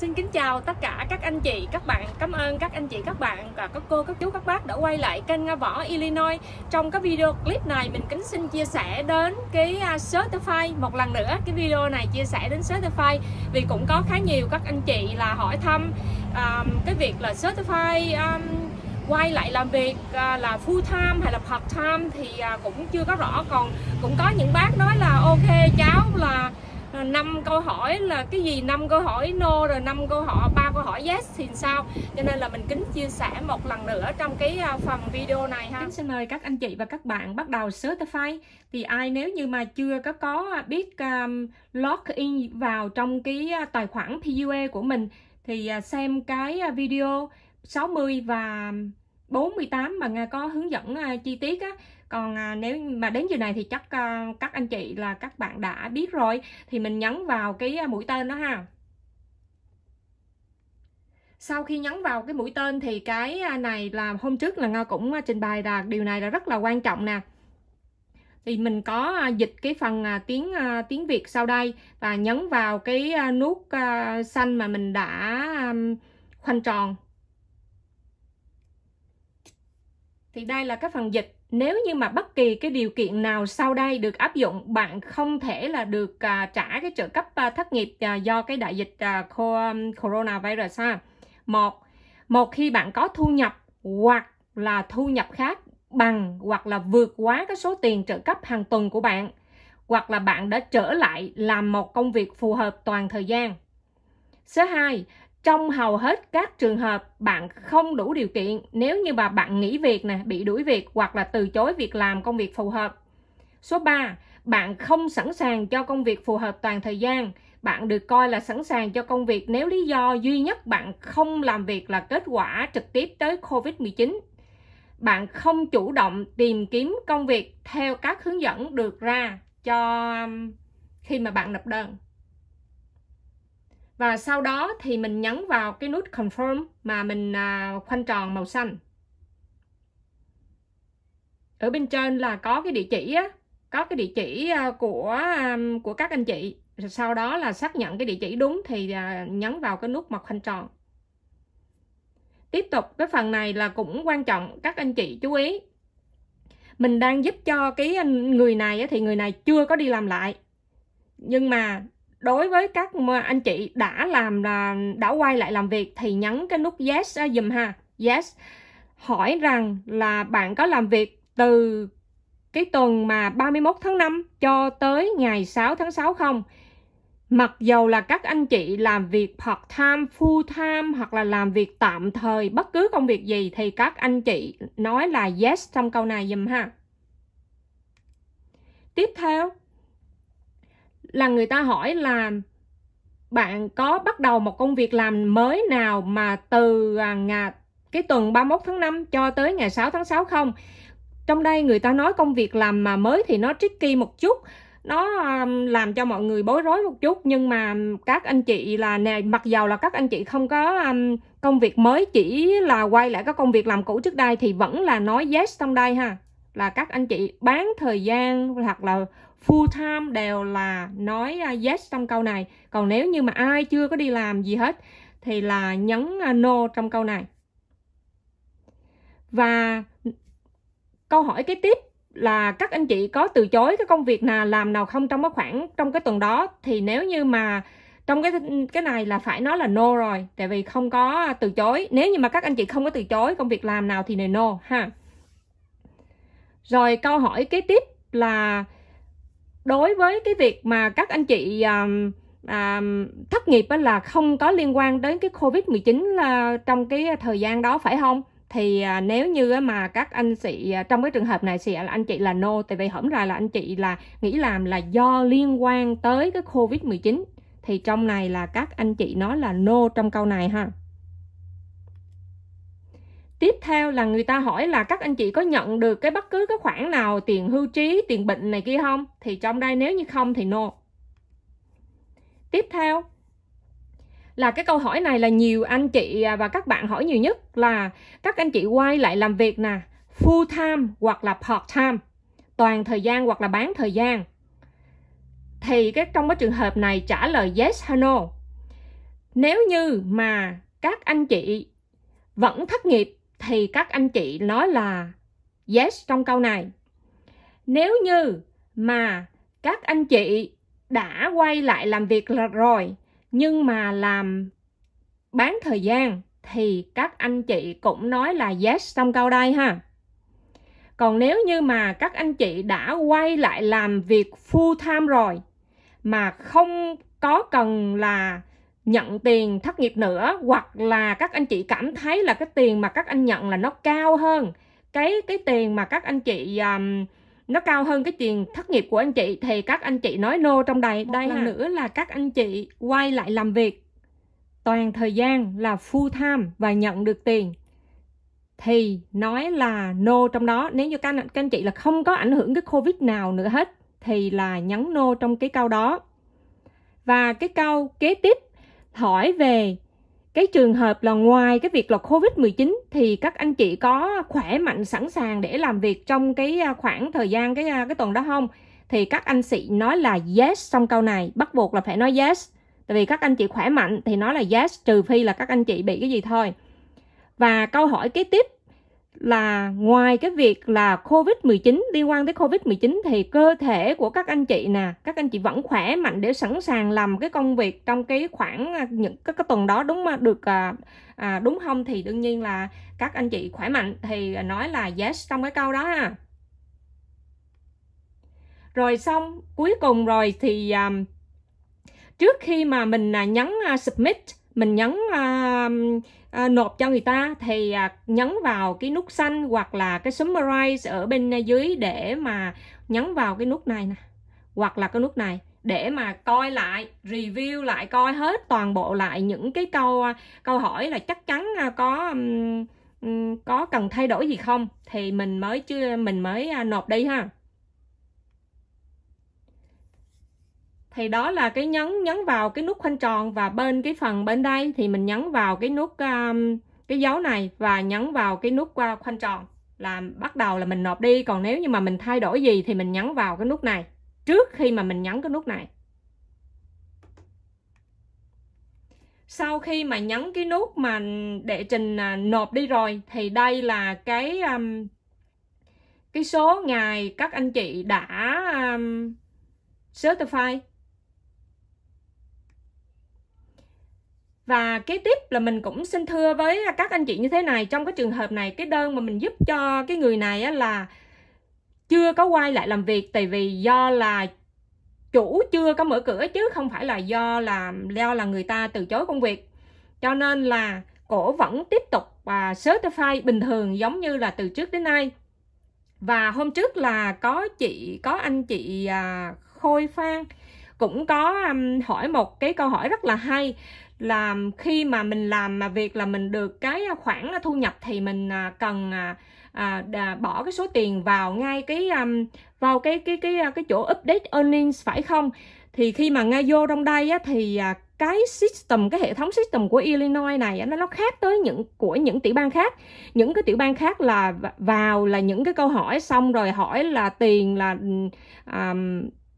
Xin kính chào tất cả các anh chị, các bạn. Cảm ơn các anh chị, các bạn và các cô, các chú, các bác đã quay lại kênh Nga Võ Illinois. Trong cái video clip này mình kính xin chia sẻ đến cái Certify. Một lần nữa cái video này chia sẻ đến Certify vì cũng có khá nhiều các anh chị là hỏi thăm cái việc là Certify quay lại làm việc là full time hay là part time thì cũng chưa có rõ. Còn cũng có những bác nói là ok cháu là 5 câu hỏi là cái gì, 5 câu hỏi no rồi 5 câu hỏi, 3 câu hỏi yes thì sao, cho nên là mình kính chia sẻ một lần nữa trong cái phần video này ha. Kính xin mời các anh chị và các bạn bắt đầu Certify. Thì ai nếu như mà chưa có biết login vào trong cái tài khoản PUA của mình thì xem cái video 60 và 48 mà Nga có hướng dẫn chi tiết á. Còn nếu mà đến giờ này thì chắc các anh chị là các bạn đã biết rồi. Thì mình nhấn vào cái mũi tên đó ha. Sau khi nhấn vào cái mũi tên thì cái này là hôm trước là Nga cũng trình bày là điều này là rất là quan trọng nè. Thì mình có dịch cái phần tiếng Việt sau đây và nhấn vào cái nút xanh mà mình đã khoanh tròn. Thì đây là cái phần dịch. Nếu như mà bất kỳ cái điều kiện nào sau đây được áp dụng, bạn không thể là được trả cái trợ cấp thất nghiệp do cái đại dịch coronavirus ha. Một khi bạn có thu nhập hoặc là thu nhập khác bằng hoặc là vượt quá cái số tiền trợ cấp hàng tuần của bạn, hoặc là bạn đã trở lại làm một công việc phù hợp toàn thời gian. Số 2, trong hầu hết các trường hợp bạn không đủ điều kiện nếu như mà bạn nghỉ việc nè, bị đuổi việc hoặc là từ chối việc làm công việc phù hợp. Số 3, bạn không sẵn sàng cho công việc phù hợp toàn thời gian. Bạn được coi là sẵn sàng cho công việc nếu lý do duy nhất bạn không làm việc là kết quả trực tiếp tới COVID-19. Bạn không chủ động tìm kiếm công việc theo các hướng dẫn được ra cho khi mà bạn nộp đơn. Và sau đó thì mình nhấn vào cái nút confirm mà mình khoanh tròn màu xanh. Ở bên trên là có cái địa chỉ á, có cái địa chỉ của các anh chị. Sau đó là xác nhận cái địa chỉ đúng thì nhấn vào cái nút màu khoanh tròn. Tiếp tục cái phần này là cũng quan trọng, các anh chị chú ý. Mình đang giúp cho cái người này thì người này chưa có đi làm lại. Nhưng mà đối với các anh chị đã quay lại làm việc thì nhấn cái nút yes dùm ha. Yes. Hỏi rằng là bạn có làm việc từ cái tuần mà 31 tháng 5 cho tới ngày 6 tháng 6 không? Mặc dầu là các anh chị làm việc part-time, full-time hoặc là làm việc tạm thời bất cứ công việc gì thì các anh chị nói là yes trong câu này dùm ha. Tiếp theo là người ta hỏi là bạn có bắt đầu một công việc làm mới nào mà từ cái tuần 31 tháng 5 cho tới ngày 6 tháng 6 không? Trong đây người ta nói công việc làm mà mới thì nó tricky một chút, nó làm cho mọi người bối rối một chút. Nhưng mà các anh chị là này, mặc dầu là các anh chị không có công việc mới, chỉ là quay lại các công việc làm cũ trước đây thì vẫn là nói yes trong đây ha. Là các anh chị bán thời gian hoặc là full time đều là nói yes trong câu này. Còn nếu như mà ai chưa có đi làm gì hết thì là nhấn no trong câu này. Và câu hỏi kế tiếp là các anh chị có từ chối cái công việc nào làm nào không trong cái tuần đó, thì nếu như mà trong cái này là phải nói là no rồi, tại vì không có từ chối. Nếu như mà các anh chị không có từ chối công việc làm nào thì này no ha. Rồi câu hỏi kế tiếp là đối với cái việc mà các anh chị thất nghiệp là không có liên quan đến cái COVID-19 trong cái thời gian đó phải không? Thì nếu như mà các anh chị trong cái trường hợp này thì anh chị là no, tại vì hổng ra là anh chị là nghỉ làm là do liên quan tới cái COVID-19. Thì trong này là các anh chị nói là no trong câu này ha. Tiếp theo là người ta hỏi là các anh chị có nhận được cái bất cứ cái khoản nào, tiền hưu trí, tiền bệnh này kia không? Thì trong đây nếu như không thì no. Tiếp theo là cái câu hỏi này là nhiều anh chị và các bạn hỏi nhiều nhất là các anh chị quay lại làm việc nè, full time hoặc là part time, toàn thời gian hoặc là bán thời gian. Thì trong cái trường hợp này trả lời yes hay no. Nếu như mà các anh chị vẫn thất nghiệp thì các anh chị nói là yes trong câu này. Nếu như mà các anh chị đã quay lại làm việc rồi nhưng mà làm bán thời gian thì các anh chị cũng nói là yes trong câu đây ha. Còn nếu như mà các anh chị đã quay lại làm việc full time rồi mà không có cần là nhận tiền thất nghiệp nữa, hoặc là các anh chị cảm thấy là cái tiền mà các anh nhận là nó cao hơn cái tiền mà các anh chị nó cao hơn cái tiền thất nghiệp của anh chị, thì các anh chị nói no trong đây. Đây lần nữa là các anh chị quay lại làm việc toàn thời gian là full time và nhận được tiền thì nói là no trong đó. Nếu như các anh chị là không có ảnh hưởng cái Covid nào nữa hết thì là nhấn no trong cái câu đó. Và cái câu kế tiếp hỏi về cái trường hợp là ngoài cái việc là Covid-19 thì các anh chị có khỏe mạnh sẵn sàng để làm việc trong cái khoảng thời gian cái tuần đó không? Thì các anh chị nói là yes trong câu này, bắt buộc là phải nói yes. Tại vì các anh chị khỏe mạnh thì nói là yes, trừ phi là các anh chị bị cái gì thôi. Và câu hỏi kế tiếp là ngoài cái việc là Covid-19, liên quan tới Covid-19 thì cơ thể của các anh chị nè, các anh chị vẫn khỏe mạnh để sẵn sàng làm cái công việc trong cái khoảng những cái tuần đó đúng được đúng không? Thì đương nhiên là các anh chị khỏe mạnh thì nói là yes trong cái câu đó ha. Rồi xong cuối cùng rồi thì trước khi mà mình nhấn submit, mình nhấn nộp cho người ta thì nhấn vào cái nút xanh hoặc là cái summarize ở bên dưới để mà nhấn vào cái nút này nè, hoặc là cái nút này để mà coi lại, review lại, coi hết toàn bộ lại những cái câu hỏi là chắc chắn có cần thay đổi gì không thì mình mới nộp đi ha. Thì đó là cái nhấn vào cái nút khoanh tròn, và bên cái phần bên đây thì mình nhấn vào cái nút cái dấu này và nhấn vào cái nút khoanh tròn là bắt đầu là mình nộp đi. Còn nếu như mà mình thay đổi gì thì mình nhấn vào cái nút này trước khi mà mình nhấn cái nút này. Sau khi mà nhấn cái nút mà để trình nộp đi rồi thì đây là cái số ngày các anh chị đã certify. Và kế tiếp là mình cũng xin thưa với các anh chị như thế này. Trong cái trường hợp này, cái đơn mà mình giúp cho cái người này là chưa có quay lại làm việc, tại vì do là chủ chưa có mở cửa chứ không phải là do là người ta từ chối công việc. Cho nên là cổ vẫn tiếp tục certify bình thường giống như là từ trước đến nay. Và hôm trước là có anh chị Khôi Phan cũng có hỏi một cái câu hỏi rất là hay, là khi mà mình làm mà việc là mình được cái khoản thu nhập thì mình cần bỏ cái số tiền vào ngay vào cái chỗ update earnings phải không? Thì khi mà ngay vô trong đây á, thì cái hệ thống system của Illinois này nó khác tới những tiểu bang khác. Những cái tiểu bang khác là vào là những cái câu hỏi, xong rồi hỏi là tiền là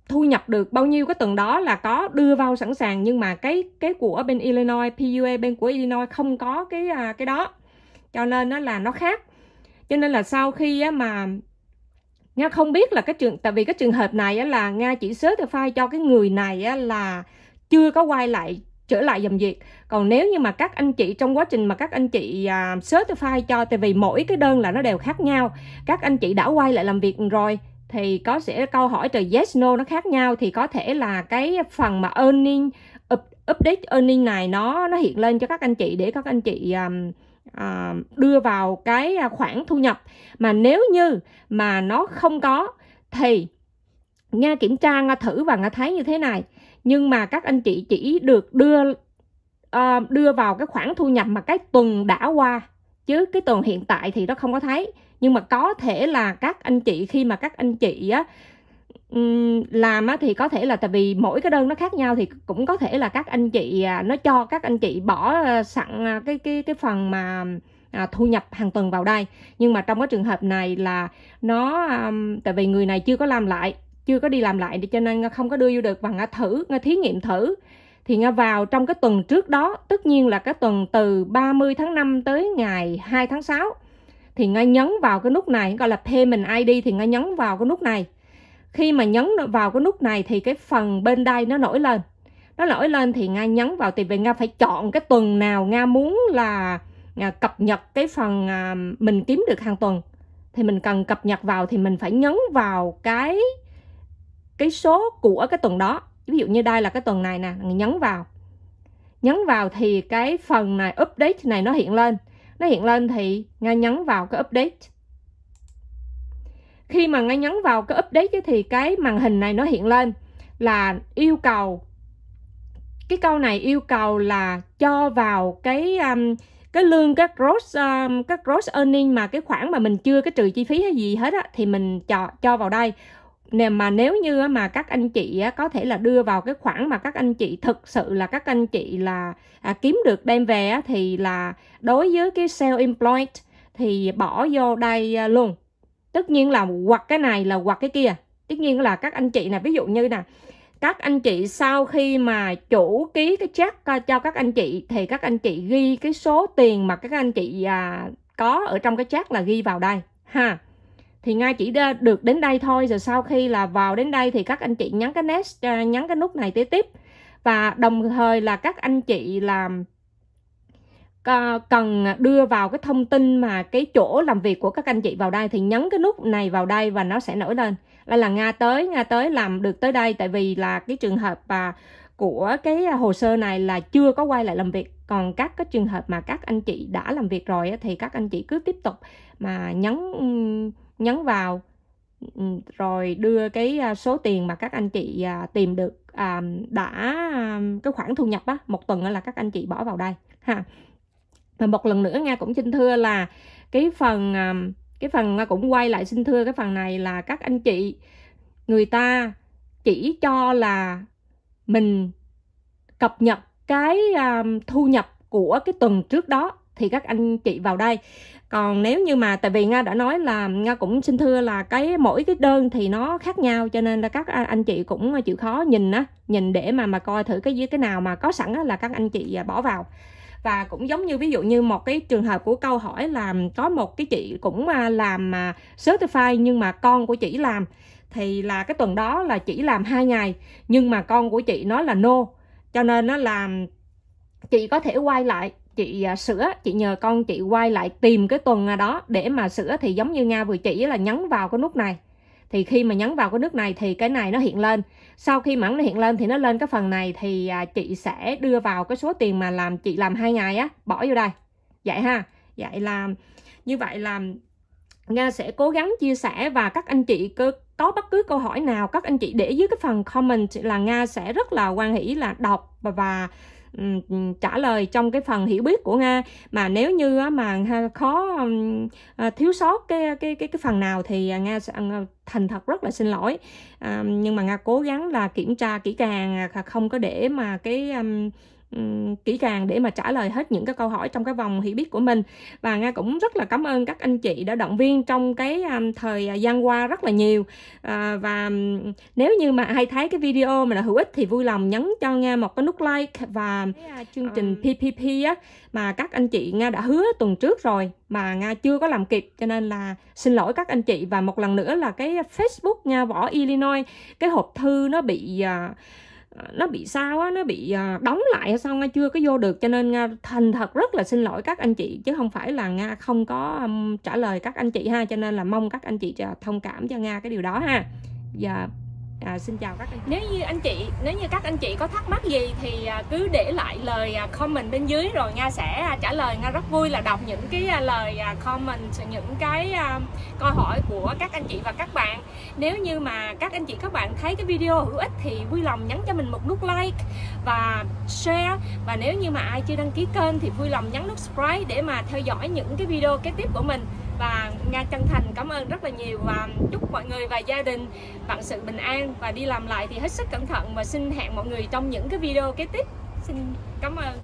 thu nhập được bao nhiêu cái tuần đó là có đưa vào sẵn sàng, nhưng mà cái của bên Illinois, PUA bên của Illinois không có cái đó, cho nên nó là nó khác. Cho nên là sau khi mà Nga không biết là tại vì cái trường hợp này là Nga chỉ certify cho cái người này là chưa có quay lại trở lại làm việc. Còn nếu như mà các anh chị trong quá trình mà các anh chị certify cho, tại vì mỗi cái đơn là nó đều khác nhau, các anh chị đã quay lại làm việc rồi thì có sẽ câu hỏi từ yes no nó khác nhau, thì có thể là cái phần mà earning update earning này nó hiện lên cho các anh chị để các anh chị đưa vào cái khoản thu nhập. Mà nếu như mà nó không có thì Nga kiểm tra, Nga thử và Nga thấy như thế này, nhưng mà các anh chị chỉ được đưa vào cái khoản thu nhập mà cái tuần đã qua, chứ cái tuần hiện tại thì nó không có thấy. Nhưng mà có thể là các anh chị khi mà các anh chị làm thì có thể là tại vì mỗi cái đơn nó khác nhau thì cũng có thể là các anh chị nó cho các anh chị bỏ sẵn cái phần mà thu nhập hàng tuần vào đây. Nhưng mà trong cái trường hợp này là nó tại vì người này chưa có đi làm lại cho nên không có đưa vô được, và Nga thử, Nga thí nghiệm thử thì Nga vào trong cái tuần trước đó, tất nhiên là cái tuần từ 30 tháng 5 tới ngày 2 tháng 6, thì Nga nhấn vào cái nút này, gọi là Payment ID, thì Nga nhấn vào cái nút này. Khi mà nhấn vào cái nút này thì cái phần bên đây nó nổi lên. Nó nổi lên thì Nga nhấn vào, thì về Nga phải chọn cái tuần nào Nga muốn là cập nhật cái phần mình kiếm được hàng tuần. Thì mình cần cập nhật vào thì mình phải nhấn vào cái số của cái tuần đó. Ví dụ như đây là cái tuần này nè, nhấn vào. Nhấn vào thì cái phần này update này nó hiện lên. Nó hiện lên thì Nga nhấn vào cái update. Khi mà Nga nhấn vào cái update thì cái màn hình này nó hiện lên là yêu cầu. Cái câu này yêu cầu là cho vào cái lương, các gross earning, mà cái khoản mà mình chưa cái trừ chi phí hay gì hết á, thì mình cho vào đây. Mà nếu như mà các anh chị có thể là đưa vào cái khoản mà các anh chị thực sự là các anh chị là kiếm được đem về, thì là đối với cái self-employed thì bỏ vô đây luôn. Tất nhiên là hoặc cái này là hoặc cái kia. Tất nhiên là các anh chị nè, ví dụ như nè, các anh chị sau khi mà chủ ký cái cheque cho các anh chị thì các anh chị ghi cái số tiền mà các anh chị có ở trong cái cheque là ghi vào đây ha. Thì ngay chỉ được đến đây thôi, rồi sau khi là vào đến đây thì các anh chị nhấn cái next, nhấn cái nút này tiếp. Và đồng thời là các anh chị làm cần đưa vào cái thông tin mà cái chỗ làm việc của các anh chị vào đây, thì nhấn cái nút này vào đây và nó sẽ nổi lên. Đây là Nga tới làm được tới đây, tại vì là cái trường hợp của cái hồ sơ này là chưa có quay lại làm việc. Còn các cái trường hợp mà các anh chị đã làm việc rồi thì các anh chị cứ tiếp tục mà nhấn vào rồi đưa cái số tiền mà các anh chị tìm được cái khoản thu nhập một tuần là các anh chị bỏ vào đây ha. Và một lần nữa Nga cũng xin thưa là cái phần Nga cũng quay lại xin thưa cái phần này là các anh chị, người ta chỉ cho là mình cập nhật cái thu nhập của cái tuần trước đó thì các anh chị vào đây. Còn nếu như mà, tại vì Nga đã nói là Nga cũng xin thưa là cái mỗi cái đơn thì nó khác nhau, cho nên là các anh chị cũng chịu khó nhìn để mà coi thử cái nào mà có sẵn là các anh chị bỏ vào. Và cũng giống như ví dụ như một cái trường hợp của câu hỏi là có một cái chị cũng làm certified nhưng mà con của chị làm, thì là cái tuần đó là chỉ làm 2 ngày nhưng mà con của chị nói là no, cho nên nó làm chị có thể quay lại, chị sửa, chị nhờ con chị quay lại tìm cái tuần đó để mà sửa. Thì giống như Nga vừa chỉ là nhấn vào cái nút này, thì khi mà nhấn vào cái nút này thì cái này nó hiện lên. Sau khi mà nó hiện lên thì nó lên cái phần này, thì chị sẽ đưa vào cái số tiền mà chị làm 2 ngày bỏ vô đây. Vậy ha. Vậy là như vậy là Nga sẽ cố gắng chia sẻ, và các anh chị có bất cứ câu hỏi nào các anh chị để dưới cái phần comment là Nga sẽ rất là hoan hỷ là đọc và trả lời trong cái phần hiểu biết của Nga. Mà nếu như mà khó thiếu sót cái phần nào thì Nga sẽ thành thật rất là xin lỗi, nhưng mà Nga cố gắng là kiểm tra kỹ càng, không có để mà cái kỹ càng để mà trả lời hết những cái câu hỏi trong cái vòng hiểu biết của mình. Và Nga cũng rất là cảm ơn các anh chị đã động viên trong cái thời gian qua rất là nhiều. Và nếu như mà ai thấy cái video mà là hữu ích thì vui lòng nhấn cho Nga một cái nút like. Và chương trình PPP mà các anh chị Nga đã hứa tuần trước rồi mà Nga chưa có làm kịp, cho nên là xin lỗi các anh chị. Và một lần nữa là cái Facebook Nga Võ Illinois, cái hộp thư nó bị sao á, nó bị đóng lại hay sao, Nga chưa có vô được, cho nên Nga thành thật rất là xin lỗi các anh chị, chứ không phải là Nga không có trả lời các anh chị ha. Cho nên là mong các anh chị thông cảm cho Nga cái điều đó ha. Giờ xin chào các anh chị. Nếu như các anh chị có thắc mắc gì thì cứ để lại lời comment bên dưới rồi Nga sẽ trả lời. Nga rất vui là đọc những cái lời comment, những cái câu hỏi của các anh chị và các bạn. Nếu như mà các anh chị các bạn thấy cái video hữu ích thì vui lòng nhấn cho mình một nút like và share. Và nếu như mà ai chưa đăng ký kênh thì vui lòng nhấn nút subscribe để mà theo dõi những cái video kế tiếp của mình. Và Nga chân thành cảm ơn rất là nhiều, và chúc mọi người và gia đình vạn sự bình an, và đi làm lại thì hết sức cẩn thận, và xin hẹn mọi người trong những cái video kế tiếp. Xin cảm ơn.